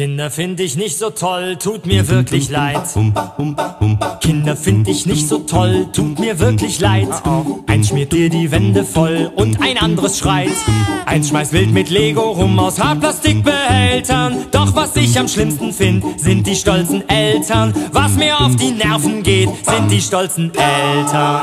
Kinder finde ich nicht so toll, tut mir wirklich leid. Kinder finde ich nicht so toll, tut mir wirklich leid. Eins schmiert dir die Wände voll und ein anderes schreit. Eins schmeißt wild mit Lego rum aus Hartplastikbehältern. Doch was ich am schlimmsten finde, sind die stolzen Eltern. Was mir auf die Nerven geht, sind die stolzen Eltern.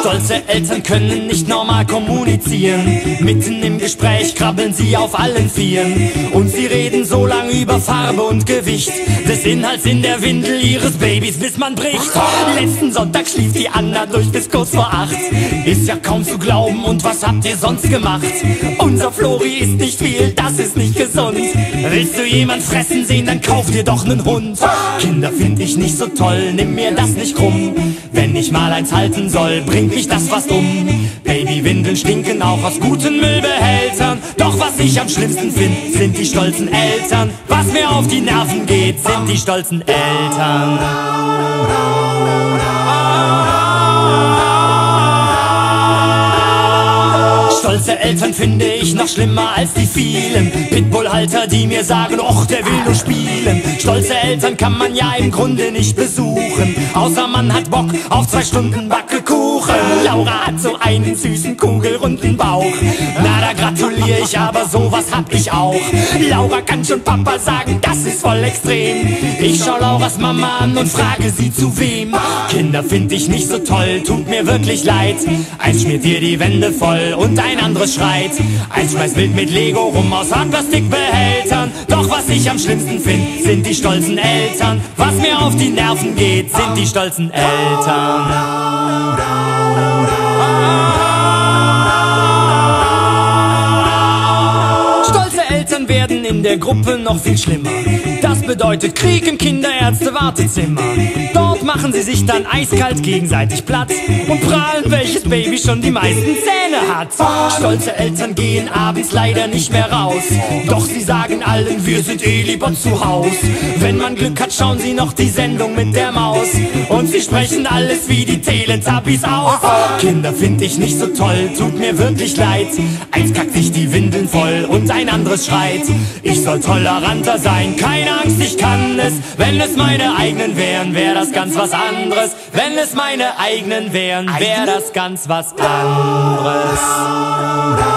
Stolze Eltern können nicht normal kommunizieren. Mitten im Gespräch krabbeln sie auf allen Vieren. Und sie reden so lang über Farbe und Gewicht des Inhalts in der Windel ihres Babys, bis man bricht. Letzten Sonntag schlief die Anna durch bis kurz vor 8. Ist ja kaum zu glauben, und was habt ihr sonst gemacht? Unser Flori isst nicht viel, das ist nicht gesund. Willst du jemand fressen sehen, dann kauf dir doch nen Hund. Kinder find ich nicht so toll, nimm mir das nicht krumm. Wenn ich mal eins halten soll, bringt mich das fast um. Babywindeln stinken auch aus guten Müllbehältern. Doch was ich am schlimmsten find, sind die stolzen Eltern. Was mir auf die Nerven geht, sind die stolzen Eltern. Stolze Eltern finde ich noch schlimmer als die vielen Pitbullhalter, die mir sagen, och, der will nur spielen. Stolze Eltern kann man ja im Grunde nicht besuchen, außer man hat Bock auf 2 Stunden Backekuchen. Laura hat so einen süßen, kugelrunden Bauch. Na, da gratuliere ich, aber sowas hab ich auch. Laura kann schon Papa sagen, das ist voll extrem. Ich schau Lauras Mama an und frage sie, zu wem. Kinder find ich nicht so toll, tut mir wirklich leid. Eins schmiert dir die Wände voll und ein anderes schreit. Eins schmeißt wild mit Lego rum aus Hartplastikbehältern. Doch was ich am schlimmsten find, sind die stolzen Eltern. Was mir auf die Nerven geht, sind die stolzen Eltern. Stolze Eltern werden in der Gruppe noch viel schlimmer. Das bedeutet Krieg im Kinderärzte-Wartezimmer. Dort machen sie sich dann eiskalt gegenseitig platt und prahlen, welches Baby schon die meisten Zähne hat. Stolze Eltern gehen abends leider nicht mehr raus, doch sie sagen allen, wir sind eh lieber zu Haus. Wenn man Glück hat, schauen sie noch die Sendung mit der Maus und sie sprechen alles wie die Teletubbies aus. Kinder find ich nicht so toll, tut mir wirklich leid. Eins kackt sich die Windeln voll und ein anderes schreit. Ich soll toleranter sein, keiner Angst, ich kann es. Wenn es meine eigenen wären, wäre das ganz was anderes. Wenn es meine eigenen wären, wäre das ganz was anderes.